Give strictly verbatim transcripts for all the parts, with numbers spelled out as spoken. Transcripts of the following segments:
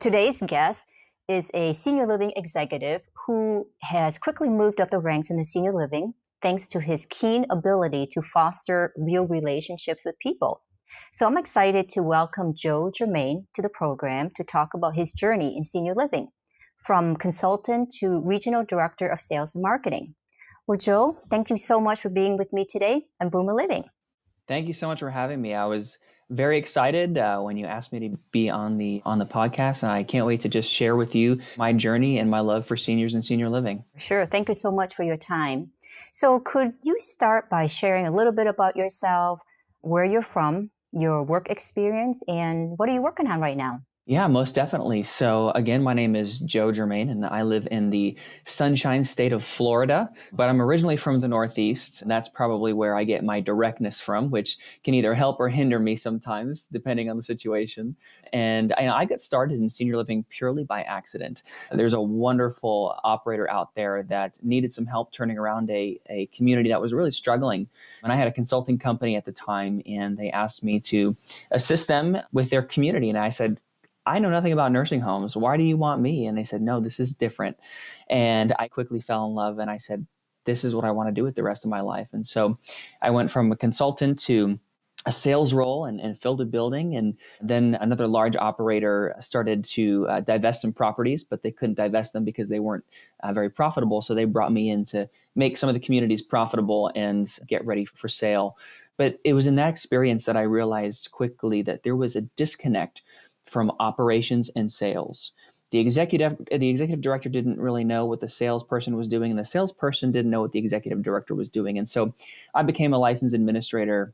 Today's guest is a senior living executive who has quickly moved up the ranks in the senior living thanks to his keen ability to foster real relationships with people. So I'm excited to welcome Joe Germain to the program to talk about his journey in senior living, from consultant to regional director of sales and marketing. Well, Joe, thank you so much for being with me today on Boomer Living. Thank you so much for having me. I was very excited uh, when you asked me to be on the on the podcast, and I can't wait to just share with you my journey and my love for seniors and senior living. Sure. Thank you so much for your time. So could you start by sharing a little bit about yourself, where you're from, your work experience, and what are you working on right now? Yeah, most definitely. So again, my name is Joe Germain, and I live in the sunshine state of Florida, but I'm originally from the Northeast. And that's probably where I get my directness from, which can either help or hinder me sometimes, depending on the situation. And I, I got started in senior living purely by accident. There's a wonderful operator out there that needed some help turning around a, a community that was really struggling. And I had a consulting company at the time, and they asked me to assist them with their community. And I said, I know nothing about nursing homes. Why do you want me? And they said, no, this is different. And I quickly fell in love, and I said, this is what I want to do with the rest of my life. And so I went from a consultant to a sales role and, and filled a building. And then another large operator started to uh, divest some properties, but they couldn't divest them because they weren't uh, very profitable. So they brought me in to make some of the communities profitable and get ready for sale. But it was in that experience that I realized quickly that there was a disconnect from operations and sales. The executive, the executive director didn't really know what the salesperson was doing, and the salesperson didn't know what the executive director was doing. And so I became a licensed administrator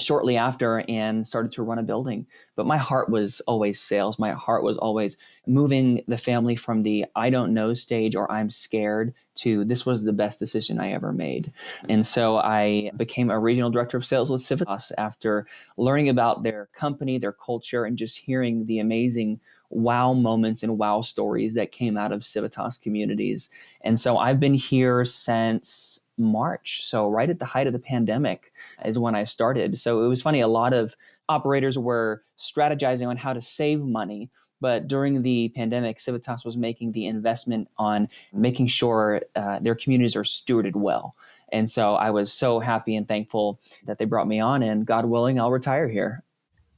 shortly after and started to run a building. But my heart was always sales. My heart was always moving the family from the I don't know stage or I'm scared to this was the best decision I ever made. And so I became a regional director of sales with Civitas after learning about their company, their culture, and just hearing the amazing wow moments and wow stories that came out of Civitas communities. And so I've been here since March. So right at the height of the pandemic is when I started. So it was funny, a lot of operators were strategizing on how to save money. But during the pandemic, Civitas was making the investment on making sure uh, their communities are stewarded well. And so I was so happy and thankful that they brought me on, and God willing, I'll retire here.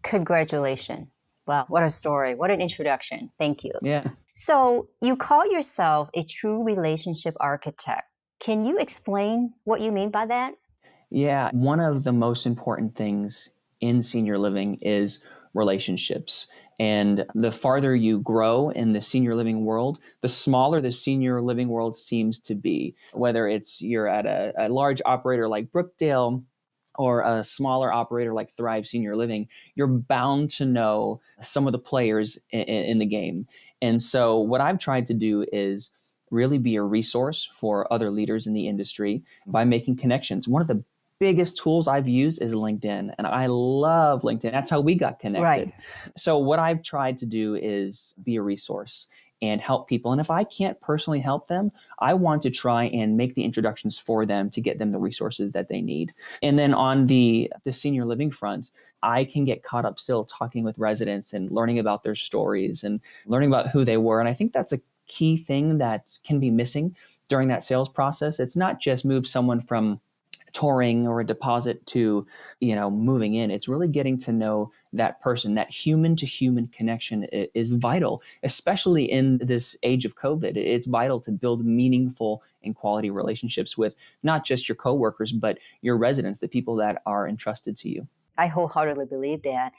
Congratulations. Wow, what a story. What an introduction. Thank you. Yeah. So you call yourself a true relationship architect. Can you explain what you mean by that? Yeah. One of the most important things in senior living is relationships. And the farther you grow in the senior living world, the smaller the senior living world seems to be. Whether it's you're at a, a large operator like Brookdale or a smaller operator like Thrive Senior Living, you're bound to know some of the players in, in the game. And so what I've tried to do is really be a resource for other leaders in the industry by making connections. One of the biggest tools I've used is LinkedIn, and I love LinkedIn. That's how we got connected. Right. So what I've tried to do is be a resource and help people. And if I can't personally help them, I want to try and make the introductions for them to get them the resources that they need. And then on the, the senior living front, I can get caught up still talking with residents and learning about their stories and learning about who they were. And I think that's a key thing that can be missing during that sales process. It's not just move someone from touring or a deposit to, you know, moving in. It's really getting to know that person. That human to human connection is vital, especially in this age of COVID. It's vital to build meaningful and quality relationships with not just your coworkers, but your residents, the people that are entrusted to you. I wholeheartedly believe that.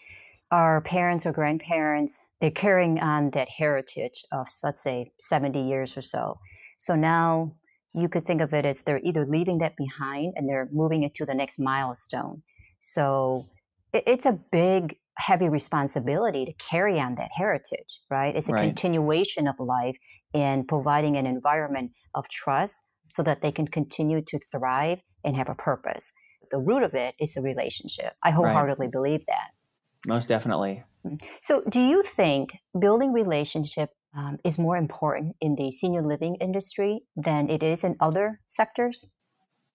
Our parents or grandparents, they're carrying on that heritage of, let's say, seventy years or so. So now you could think of it as they're either leaving that behind and they're moving it to the next milestone. So it's a big, heavy responsibility to carry on that heritage, right? It's a right. continuation of life and providing an environment of trust so that they can continue to thrive and have a purpose. The root of it is the relationship. I wholeheartedly right. believe that. Most definitely. So do you think building relationship um, is more important in the senior living industry than it is in other sectors?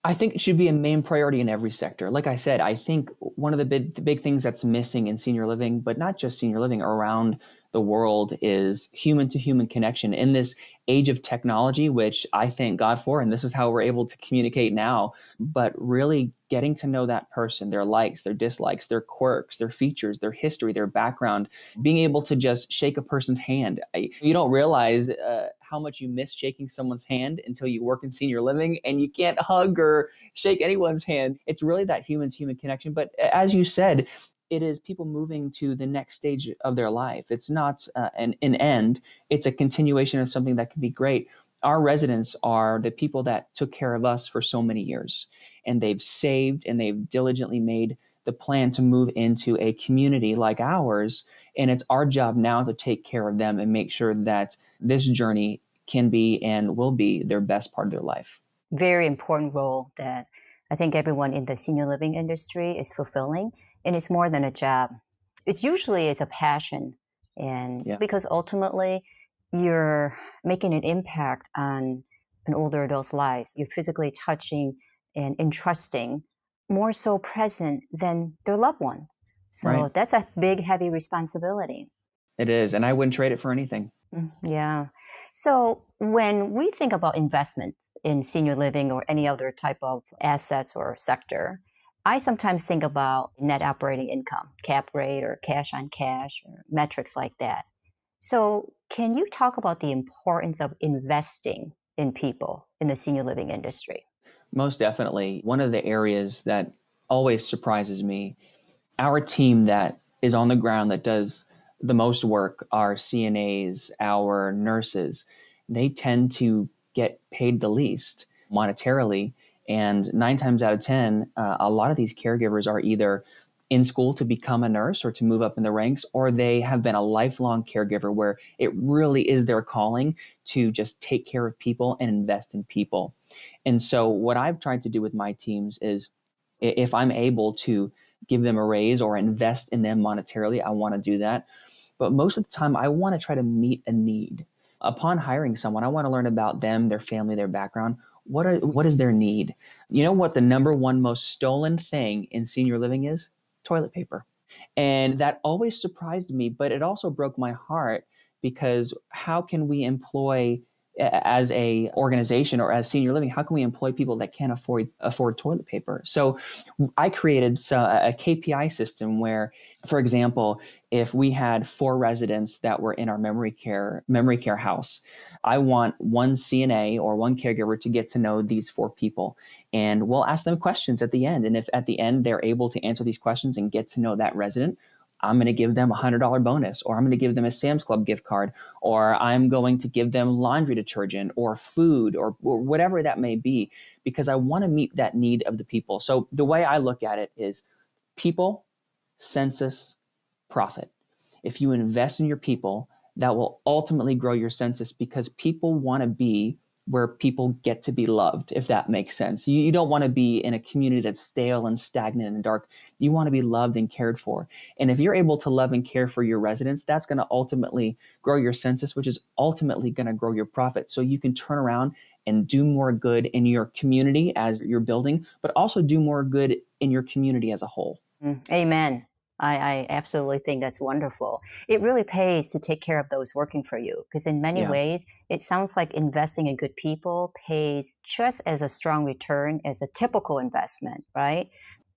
I think it should be a main priority in every sector. Like I said, I think one of the big, the big things that's missing in senior living, but not just senior living, around the world is human-to-human connection. In this age of technology, which I thank God for, and this is how we're able to communicate now, but really getting to know that person, their likes, their dislikes, their quirks, their features, their history, their background, being able to just shake a person's hand. I, you don't realize uh, how much you miss shaking someone's hand until you work in senior living and you can't hug or shake anyone's hand. It's really that human-to-human connection. But as you said, it is people moving to the next stage of their life. It's not uh, an, an end. It's a continuation of something that can be great. Our residents are the people that took care of us for so many years, and they've saved and they've diligently made the plan to move into a community like ours. And it's our job now to take care of them and make sure that this journey can be and will be their best part of their life. Very important role that I think everyone in the senior living industry is fulfilling, and it's more than a job. It's usually is a passion, and yeah. because ultimately you're making an impact on an older adult's lives. You're physically touching and entrusting, more so present than their loved one. So right. that's a big, heavy responsibility. It is, and I wouldn't trade it for anything. Yeah. So when we think about investment in senior living or any other type of assets or sector, I sometimes think about net operating income, cap rate or cash on cash, or metrics like that. So can you talk about the importance of investing in people in the senior living industry? Most definitely. One of the areas that always surprises me, our team that is on the ground that does the most work, our C N As, our nurses, they tend to get paid the least monetarily. And nine times out of ten, uh, a lot of these caregivers are either in school to become a nurse or to move up in the ranks, or they have been a lifelong caregiver where it really is their calling to just take care of people and invest in people. And so what I've tried to do with my teams is, if I'm able to give them a raise or invest in them monetarily, I want to do that. But most of the time, I want to try to meet a need. Upon hiring someone, I want to learn about them, their family, their background. What are, what is their need? You know what the number one most stolen thing in senior living is? Toilet paper. And that always surprised me, but it also broke my heart, because how can we employ as a organization or as senior living, how can we employ people that can't afford afford toilet paper? So I created a K P I system where, for example, if we had four residents that were in our memory care memory care house, I want one C N A or one caregiver to get to know these four people, and we'll ask them questions at the end. And if at the end they're able to answer these questions and get to know that resident, I'm going to give them a one hundred dollars bonus, or I'm going to give them a Sam's Club gift card, or I'm going to give them laundry detergent or food or, or whatever that may be, because I want to meet that need of the people. So the way I look at it is people, census, profit. If you invest in your people, that will ultimately grow your census, because people want to be where people get to be loved, if that makes sense. You, you don't want to be in a community that's stale and stagnant and dark. You want to be loved and cared for. And if you're able to love and care for your residents, that's going to ultimately grow your census, which is ultimately going to grow your profit. So you can turn around and do more good in your community as you're building, but also do more good in your community as a whole. Amen. I, I absolutely think that's wonderful. It really pays to take care of those working for you, because in many yeah. ways, it sounds like investing in good people pays just as a strong return as a typical investment, right?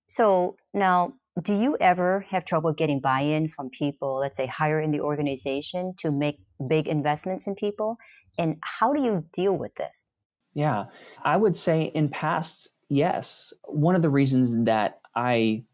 So now, do you ever have trouble getting buy-in from people, let's say higher in the organization, to make big investments in people? And how do you deal with this? Yeah, I would say in past, yes. One of the reasons that I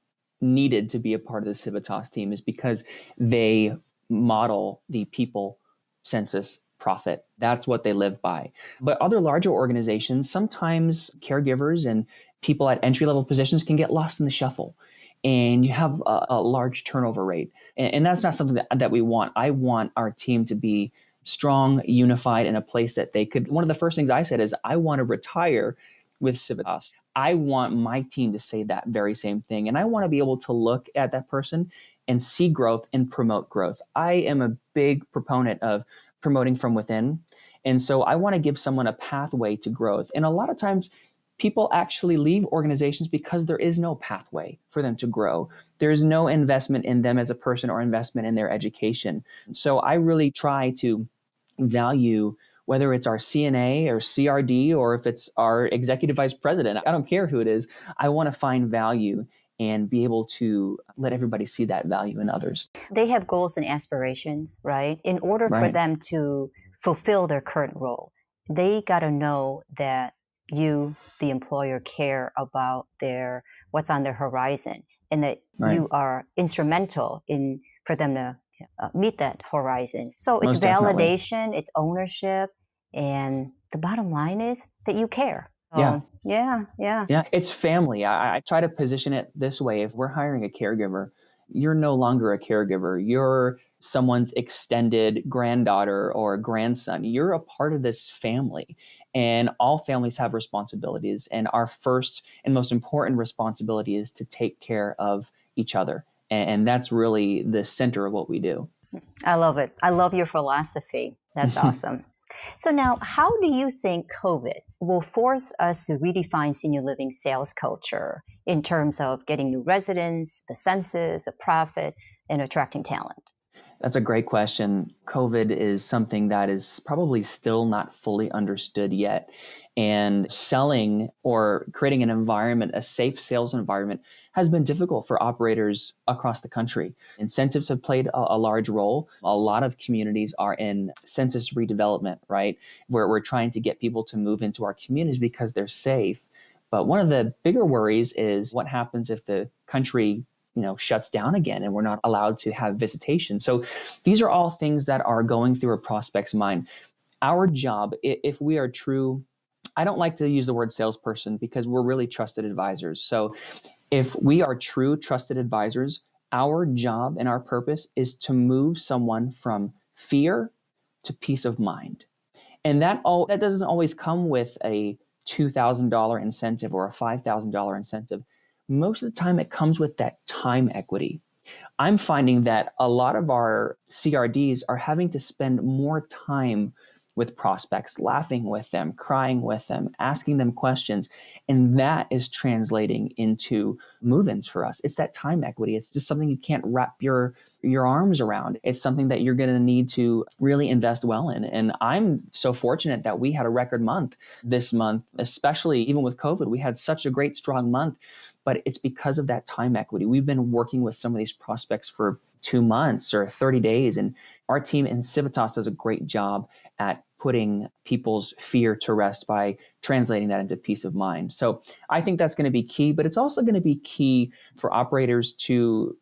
needed to be a part of the Civitas team is because they model the people, census, profit. That's what they live by. But other larger organizations, sometimes caregivers and people at entry-level positions can get lost in the shuffle, and you have a, a large turnover rate. And, and that's not something that, that we want. I want our team to be strong, unified, in a place that they could. One of the first things I said is, I want to retire with Civitas. I want my team to say that very same thing. And I want to be able to look at that person and see growth and promote growth. I am a big proponent of promoting from within. And so I want to give someone a pathway to growth. And a lot of times people actually leave organizations because there is no pathway for them to grow. There is no investment in them as a person or investment in their education. So I really try to value, whether it's our C N A or C R D, or if it's our executive vice president, I don't care who it is. I want to find value and be able to let everybody see that value in others. They have goals and aspirations, right? In order right. for them to fulfill their current role, they got to know that you, the employer, care about their what's on their horizon, and that right. you are instrumental in for them to uh, meet that horizon. So it's Most validation, definitely. It's ownership. And the bottom line is that you care. So, yeah. Yeah. Yeah. Yeah. It's family. I, I try to position it this way. If we're hiring a caregiver, you're no longer a caregiver. You're someone's extended granddaughter or grandson. You're a part of this family, and all families have responsibilities. And our first and most important responsibility is to take care of each other. And, and that's really the center of what we do. I love it. I love your philosophy. That's awesome. So now, how do you think COVID will force us to redefine senior living sales culture in terms of getting new residents, the census, the profit, and attracting talent? That's a great question. COVID is something that is probably still not fully understood yet. And selling or creating an environment, a safe sales environment, has been difficult for operators across the country. Incentives have played a, a large role. A lot of communities are in census redevelopment, right? Where we're trying to get people to move into our communities because they're safe. But one of the bigger worries is what happens if the country you know, shuts down again and we're not allowed to have visitation. So these are all things that are going through a prospect's mind. Our job, if we are true, I don't like to use the word salesperson because we're really trusted advisors. So if we are true trusted advisors, our job and our purpose is to move someone from fear to peace of mind. And that all that doesn't always come with a two thousand dollars incentive or a five thousand dollars incentive. Most of the time it comes with that time equity. I'm finding that a lot of our C R Ds are having to spend more time with prospects, laughing with them, crying with them, asking them questions. And that is translating into move-ins for us. It's that time equity. It's just something you can't wrap your, your arms around. It's something that you're going to need to really invest well in. And I'm so fortunate that we had a record month this month, especially even with COVID. We had such a great, strong month, but it's because of that time equity. We've been working with some of these prospects for two months or thirty days. And our team in Civitas does a great job at putting people's fear to rest by translating that into peace of mind. So I think that's going to be key, but it's also going to be key for operators to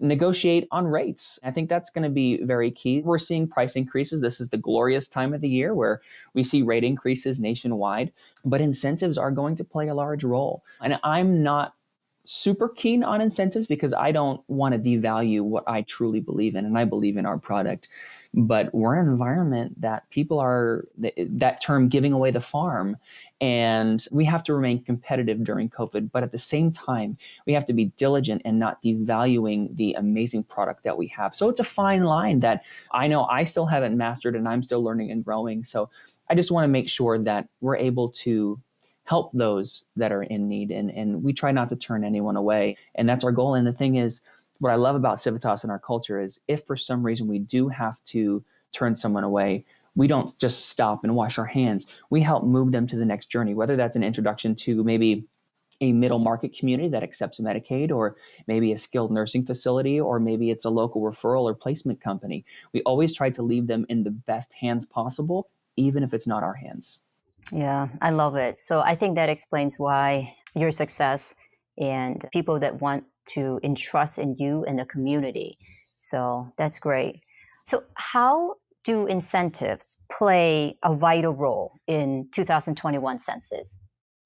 negotiate on rates. I think that's going to be very key. We're seeing price increases. This is the glorious time of the year where we see rate increases nationwide, but incentives are going to play a large role. And I'm not super keen on incentives because I don't want to devalue what I truly believe in, and I believe in our product. But we're in an environment that people are, that term, giving away the farm, and we have to remain competitive during COVID. But at the same time, we have to be diligent and not devaluing the amazing product that we have. So it's a fine line that I know I still haven't mastered, and I'm still learning and growing. So I just want to make sure that we're able to help those that are in need. And, and we try not to turn anyone away. And that's our goal. And the thing is, what I love about Civitas and our culture is if for some reason we do have to turn someone away, we don't just stop and wash our hands. We help move them to the next journey, whether that's an introduction to maybe a middle market community that accepts Medicaid, or maybe a skilled nursing facility, or maybe it's a local referral or placement company. We always try to leave them in the best hands possible, even if it's not our hands. Yeah, I love it. So I think that explains why your success and people that want to entrust in you and the community. So that's great. So how do incentives play a vital role in two thousand twenty-one census?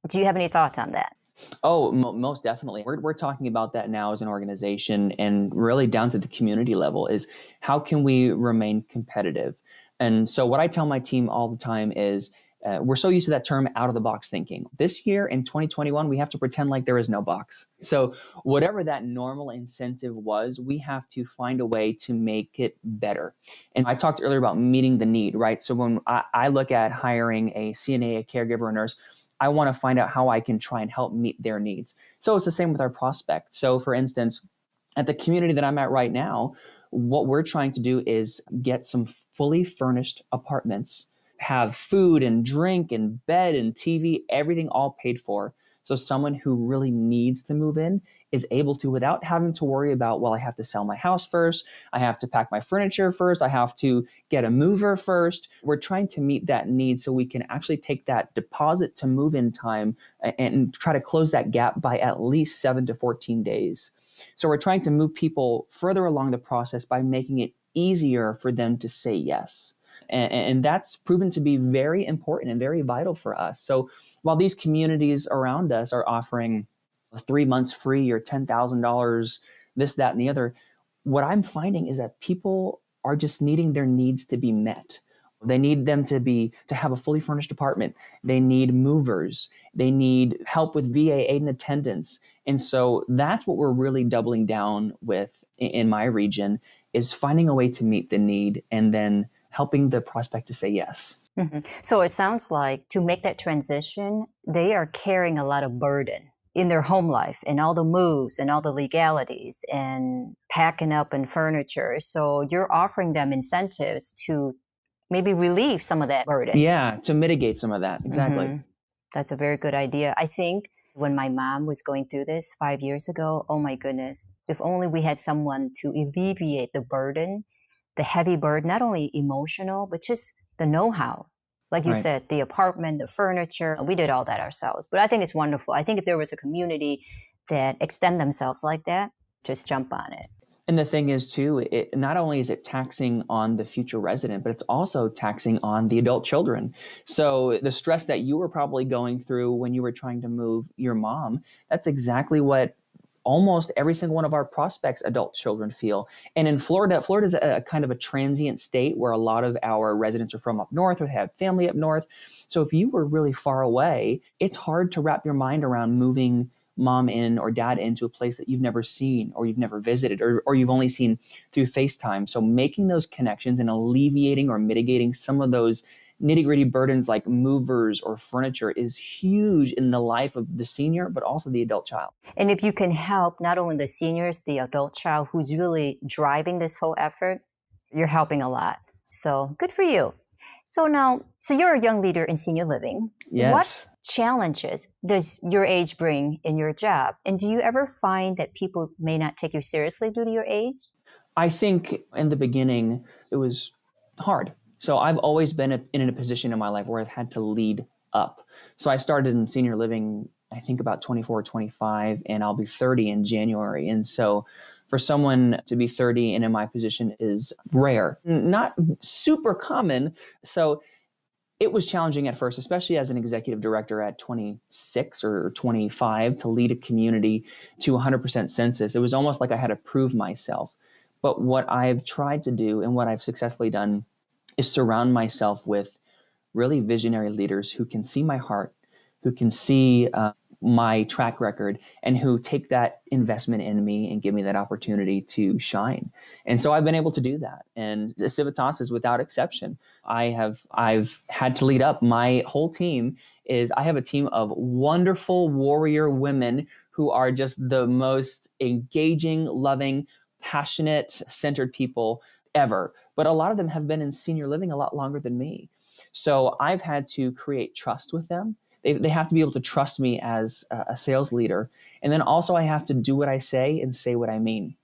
Do you have any thoughts on that? Oh, m- most definitely. We're, we're talking about that now as an organization, and really down to the community level is how can we remain competitive? And so what I tell my team all the time is, Uh, we're so used to that term out-of-the-box thinking. This year in twenty twenty-one, we have to pretend like there is no box. So whatever that normal incentive was, we have to find a way to make it better. And I talked earlier about meeting the need, right? So when I, I look at hiring a C N A, a caregiver, a nurse, I want to find out how I can try and help meet their needs. So it's the same with our prospect. So for instance, at the community that I'm at right now, what we're trying to do is get some fully furnished apartments, have food and drink and bed and T V, everything all paid for. So someone who really needs to move in is able to, without having to worry about, well, I have to sell my house first, I have to pack my furniture first, I have to get a mover first. We're trying to meet that need so we can actually take that deposit to move in time and try to close that gap by at least seven to fourteen days. So we're trying to move people further along the process by making it easier for them to say yes. And, and that's proven to be very important and very vital for us. So while these communities around us are offering three months free or ten thousand dollars, this, that, and the other, what I'm finding is that people are just needing their needs to be met. They need them to be, to have a fully furnished apartment. They need movers. They need help with V A aid and attendance. And so that's what we're really doubling down with in my region, is finding a way to meet the need and then helping the prospect to say yes. Mm-hmm. So it sounds like to make that transition, they are carrying a lot of burden in their home life and all the moves and all the legalities and packing up and furniture. So you're offering them incentives to maybe relieve some of that burden. Yeah, to mitigate some of that. Exactly. Mm-hmm. That's a very good idea. I think when my mom was going through this five years ago, oh my goodness, if only we had someone to alleviate the burden, the heavy burden, not only emotional, but just the know-how. Like you right. said, the apartment, the furniture, we did all that ourselves. But I think it's wonderful. I think if there was a community that extend themselves like that, just jump on it. And the thing is too, it, not only is it taxing on the future resident, but it's also taxing on the adult children. So the stress that you were probably going through when you were trying to move your mom, that's exactly what almost every single one of our prospects' adult children feel. And in Florida, Florida is a, a kind of a transient state where a lot of our residents are from up north or have family up north. So if you were really far away, it's hard to wrap your mind around moving mom in or dad into a place that you've never seen or you've never visited or, or you've only seen through FaceTime. So making those connections and alleviating or mitigating some of those nitty-gritty burdens like movers or furniture is huge in the life of the senior, but also the adult child. And if you can help not only the seniors, the adult child who's really driving this whole effort, you're helping a lot. So good for you. So now, so you're a young leader in senior living. Yes. What challenges does your age bring in your job? And do you ever find that people may not take you seriously due to your age? I think in the beginning, it was hard. So I've always been in a position in my life where I've had to lead up. So I started in senior living, I think about twenty-four or twenty-five, and I'll be thirty in January. And so for someone to be thirty and in my position is rare, not super common. So it was challenging at first, especially as an executive director at twenty-six or twenty-five, to lead a community to one hundred percent census. It was almost like I had to prove myself. But what I've tried to do and what I've successfully done is surround myself with really visionary leaders who can see my heart, who can see uh, my track record, and who take that investment in me and give me that opportunity to shine. And so I've been able to do that. And Civitas is without exception. I have, I've had to lead up. My whole team is, I have a team of wonderful warrior women who are just the most engaging, loving, passionate, centered people ever. But a lot of them have been in senior living a lot longer than me. So I've had to create trust with them. They, they have to be able to trust me as a sales leader. And then also I have to do what I say and say what I mean.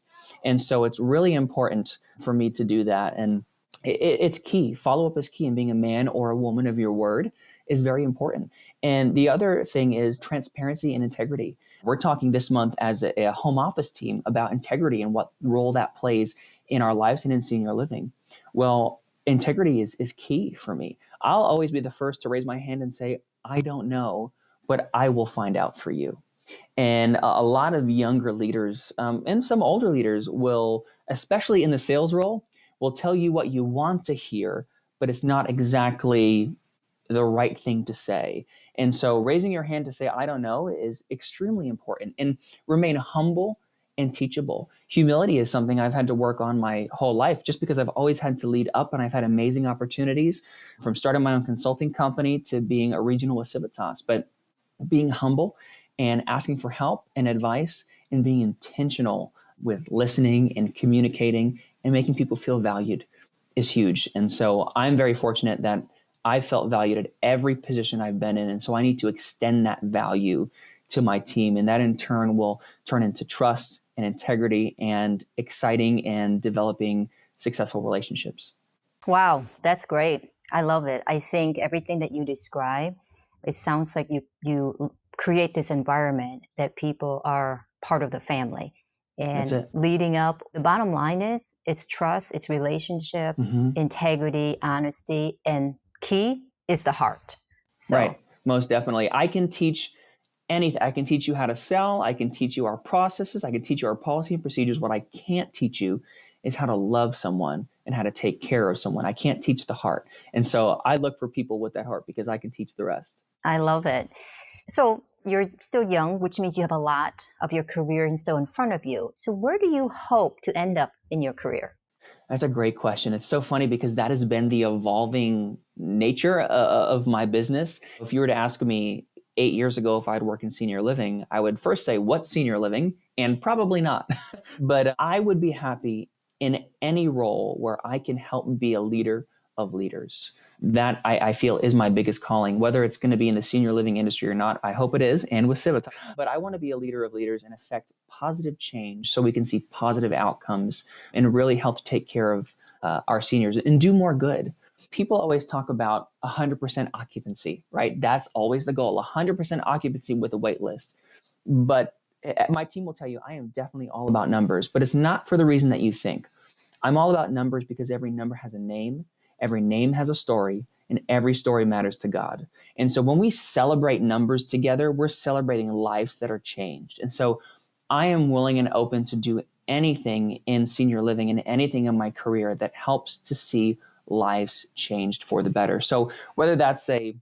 And so it's really important for me to do that. And it, it's key. Follow-up is key. And being a man or a woman of your word is very important. And the other thing is transparency and integrity. We're talking this month as a, a home office team about integrity and what role that plays in our lives and in senior living. Well, integrity is, is key for me. I'll always be the first to raise my hand and say, I don't know, but I will find out for you. And a lot of younger leaders um, and some older leaders will, especially in the sales role, will tell you what you want to hear, but it's not exactly the right thing to say. And so raising your hand to say, I don't know, is extremely important. And remain humble and teachable. Humility is something I've had to work on my whole life, just because I've always had to lead up and I've had amazing opportunities from starting my own consulting company to being a regional with Civitas. But being humble and asking for help and advice and being intentional with listening and communicating and making people feel valued is huge. And so I'm very fortunate that I felt valued at every position I've been in. And so I need to extend that value to my team. And that in turn will turn into trust and integrity and exciting and developing successful relationships. Wow, that's great. I love it. I think everything that you describe, it sounds like you, you create this environment that people are part of the family. And leading up, the bottom line is it's trust, it's relationship, mm-hmm. integrity, honesty, and key is the heart. So. Right, most definitely. I can teach anything. I can teach you how to sell. I can teach you our processes. I can teach you our policy and procedures. What I can't teach you is how to love someone and how to take care of someone. I can't teach the heart. And so I look for people with that heart because I can teach the rest. I love it. So you're still young, which means you have a lot of your career and still in front of you. So where do you hope to end up in your career? That's a great question. It's so funny because that has been the evolving nature uh, of my business. If you were to ask me eight years ago if I'd work in senior living, I would first say, what's senior living? And probably not. But I would be happy in any role where I can help be a leader of leaders. That I, I feel is my biggest calling, whether it's going to be in the senior living industry or not. I hope it is, and with Civitas. But I want to be a leader of leaders and affect positive change so we can see positive outcomes and really help to take care of uh, our seniors and do more good. People always talk about one hundred percent occupancy, right? That's always the goal, one hundred percent occupancy with a wait list. But my team will tell you, I am definitely all about numbers, but it's not for the reason that you think. I'm all about numbers because every number has a name. Every name has a story, and every story matters to God. And so when we celebrate numbers together, we're celebrating lives that are changed. And so I am willing and open to do anything in senior living and anything in my career that helps to see lives changed for the better. So whether that's a,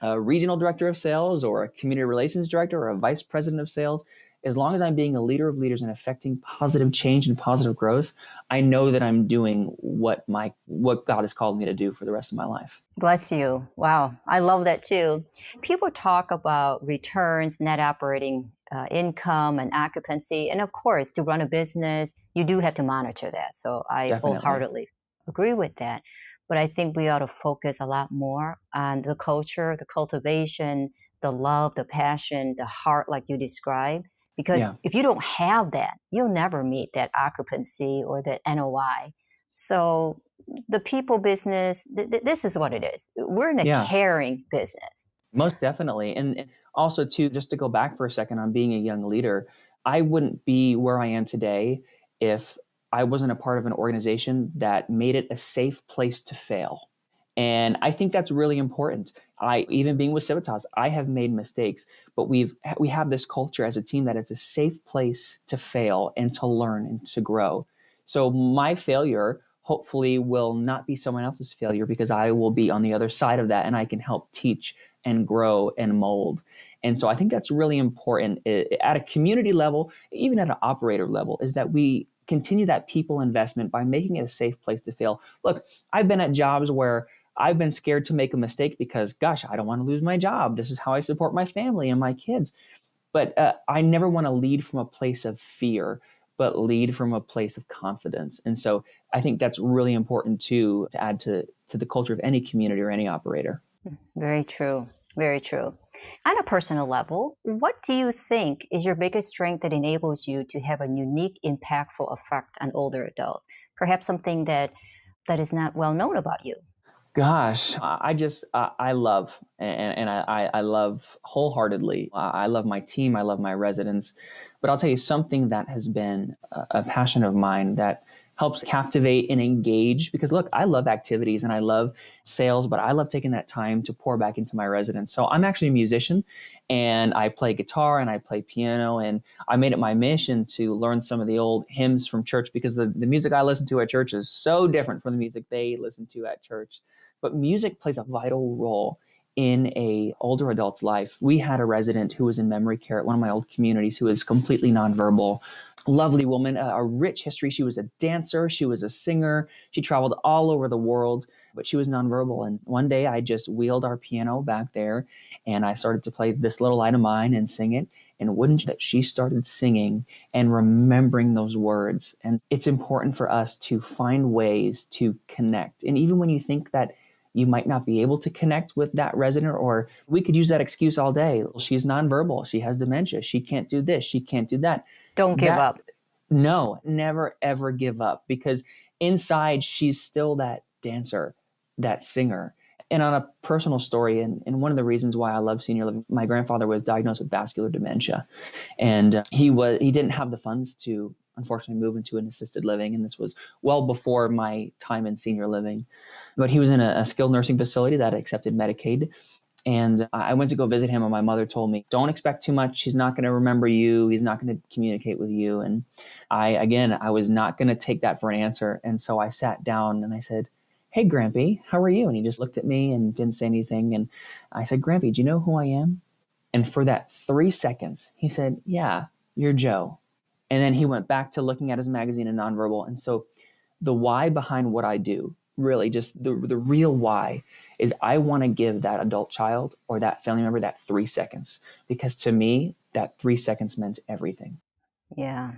a regional director of sales or a community relations director or a vice president of sales, as long as I'm being a leader of leaders and affecting positive change and positive growth, I know that I'm doing what my what God has called me to do for the rest of my life. Bless you. Wow. I love that too. People talk about returns, net operating uh, income and occupancy. And of course, to run a business, you do have to monitor that. So I Definitely. wholeheartedly agree with that. But I think we ought to focus a lot more on the culture, the cultivation, the love, the passion, the heart, like you described. Because yeah. if you don't have that, you'll never meet that occupancy or that N O I. So the people business, th th this is what it is. We're in the yeah. caring business. Most definitely. And, and also, too, just to go back for a second on being a young leader, I wouldn't be where I am today if I wasn't a part of an organization that made it a safe place to fail. And I think that's really important. I, even being with Civitas, I have made mistakes, but we've, we have this culture as a team that it's a safe place to fail and to learn and to grow. So my failure hopefully will not be someone else's failure because I will be on the other side of that and I can help teach and grow and mold. And so I think that's really important at a community level, even at an operator level, is that we continue that people investment by making it a safe place to fail. Look, I've been at jobs where I've been scared to make a mistake because, gosh, I don't want to lose my job. This is how I support my family and my kids. But uh, I never want to lead from a place of fear, but lead from a place of confidence. And so I think that's really important too, to add to, to the culture of any community or any operator. Very true. Very true. On a personal level, what do you think is your biggest strength that enables you to have a unique, impactful effect on older adults? Perhaps something that, that is not well known about you. Gosh, I just, uh, I love, and, and I, I love wholeheartedly. I love my team. I love my residents. But I'll tell you something that has been a passion of mine that helps captivate and engage. Because look, I love activities and I love sales, but I love taking that time to pour back into my residents. So I'm actually a musician and I play guitar and I play piano. And I made it my mission to learn some of the old hymns from church because the, the music I listen to at church is so different from the music they listen to at church. But music plays a vital role in a older adult's life. We had a resident who was in memory care at one of my old communities who is completely nonverbal, lovely woman, a, a rich history. She was a dancer, she was a singer, she traveled all over the world. but she was nonverbal. And one day I just wheeled our piano back there and I started to play This Little Light of Mine and sing it. And wouldn't that she started singing and remembering those words. And it's important for us to find ways to connect. And even when you think that you might not be able to connect with that resident, or we could use that excuse all day. She's nonverbal. She has dementia. She can't do this. She can't do that. Don't give that, up. No, never, ever give up, because inside she's still that dancer, that singer. And on a personal story, and, and one of the reasons why I love senior living, my grandfather was diagnosed with vascular dementia, and uh, he was he didn't have the funds to, unfortunately, move into an assisted living. And this was well before my time in senior living. But he was in a, a skilled nursing facility that accepted Medicaid. And I went to go visit him, and my mother told me, don't expect too much. He's not going to remember you. He's not going to communicate with you. And I, again, I was not going to take that for an answer. And so I sat down and I said, hey, Grampy, how are you? And he just looked at me and didn't say anything. And I said, Grampy, do you know who I am? And for that three seconds, he said, yeah, you're Joe. And then he went back to looking at his magazine and nonverbal. And so the why behind what I do, really just the, the real why, is I want to give that adult child or that family member that three seconds. Because to me, that three seconds meant everything. Yeah.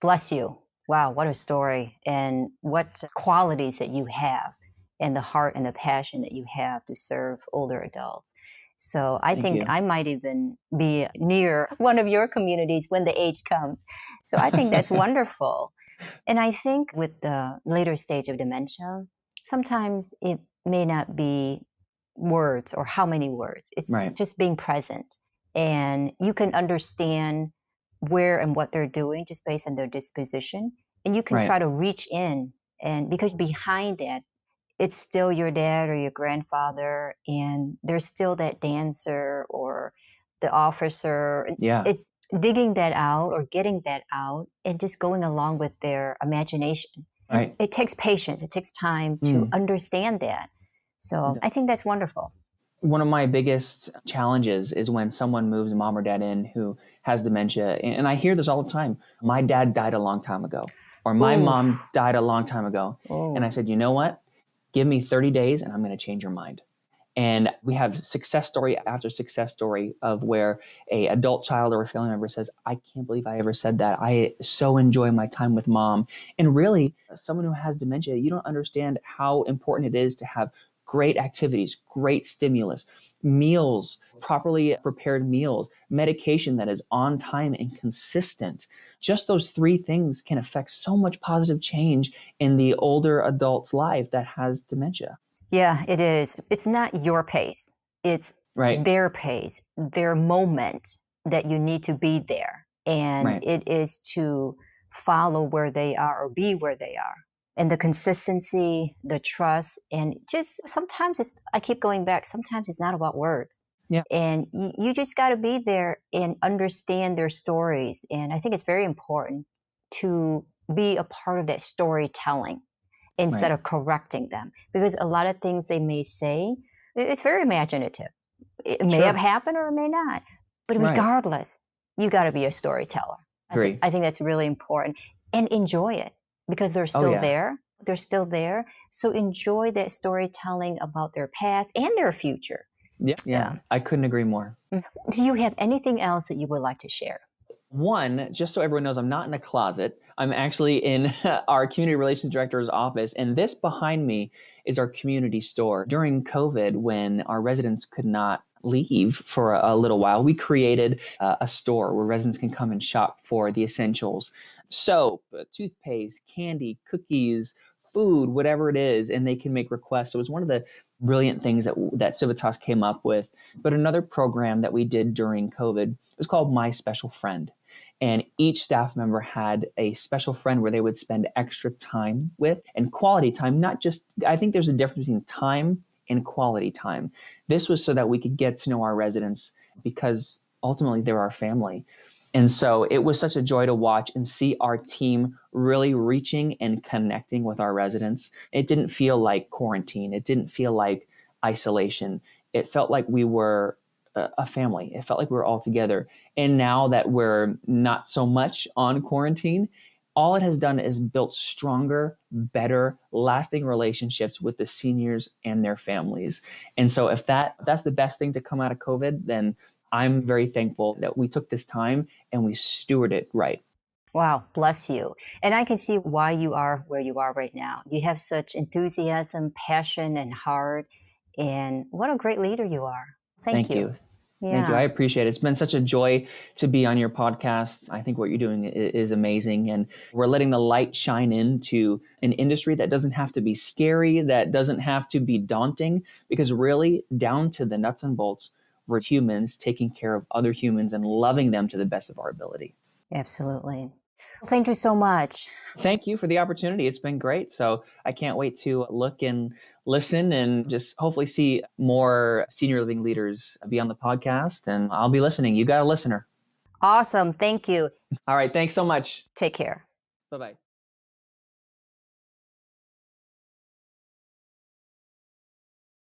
Bless you. Wow, what a story. And what qualities that you have, and the heart and the passion that you have to serve older adults. So I Thank think you. I might even be near one of your communities when the age comes. So I think that's wonderful. And I think with the later stage of dementia, sometimes it may not be words or how many words. It's right. just being present. And you can understand where and what they're doing just based on their disposition. And you can right. try to reach in. And because behind that, it's still your dad or your grandfather, and there's still that dancer or the officer. Yeah. It's digging that out or getting that out and just going along with their imagination. Right. It takes patience. It takes time to mm. understand that. So I think that's wonderful. One of my biggest challenges is when someone moves mom or dad in who has dementia. And I hear this all the time. My dad died a long time ago, or my Oof. mom died a long time ago. Oh. And I said, you know what? Give me thirty days and I'm going to change your mind. And we have success story after success story of where a adult child or a family member says, I can't believe I ever said that. I so enjoy my time with mom. And really, someone who has dementia, you don't understand how important it is to have great activities, great stimulus, meals, properly prepared meals, medication that is on time and consistent. Just those three things can affect so much positive change in the older adult's life that has dementia. Yeah, it is. It's not your pace. It's right. their pace, their moment that you need to be there. And right. it is to follow where they are or be where they are. And the consistency, the trust, and just sometimes it's, I keep going back, sometimes it's not about words. Yeah. And you, you just got to be there and understand their stories. And I think it's very important to be a part of that storytelling instead right. of correcting them. Because a lot of things they may say, it's very imaginative. It may sure. have happened or it may not. But right. regardless, you got to be a storyteller. I, th- I think that's really important. And enjoy it, because they're still oh, yeah. there. They're still there. So enjoy that storytelling about their past and their future. Yeah, yeah, yeah. I couldn't agree more. Do you have anything else that you would like to share? One, just so everyone knows, I'm not in a closet. I'm actually in our community relations director's office. And this behind me is our community store. During COVID, when our residents could not leave for a, a little while, we created uh, a store where residents can come and shop for the essentials. Soap, toothpaste, candy, cookies, food, whatever it is, and they can make requests. So it was one of the brilliant things that that Civitas came up with. But another program that we did during COVID was called My Special Friend. And each staff member had a special friend where they would spend extra time with, and quality time, not just, I think there's a difference between time and quality time. This was so that we could get to know our residents, because ultimately they're our family. And so it was such a joy to watch and see our team really reaching and connecting with our residents. It didn't feel like quarantine. It didn't feel like isolation. It felt like we were a family. It felt like we were all together. And now that we're not so much on quarantine, all it has done is built stronger, better, lasting relationships with the seniors and their families. And so if that if that's the best thing to come out of COVID, then I'm very thankful that we took this time and we stewarded it right. Wow, bless you. And I can see why you are where you are right now. You have such enthusiasm, passion, and heart. And what a great leader you are. Thank, Thank you. you. Yeah. Thank you. I appreciate it. It's been such a joy to be on your podcast. I think what you're doing is amazing. And we're letting the light shine into an industry that doesn't have to be scary, that doesn't have to be daunting, because really down to the nuts and bolts, we're humans taking care of other humans and loving them to the best of our ability. Absolutely. Well, thank you so much. Thank you for the opportunity. It's been great. So I can't wait to look and listen and just hopefully see more senior living leaders be on the podcast. And I'll be listening. You got a listener. Awesome. Thank you. All right. Thanks so much. Take care. Bye-bye.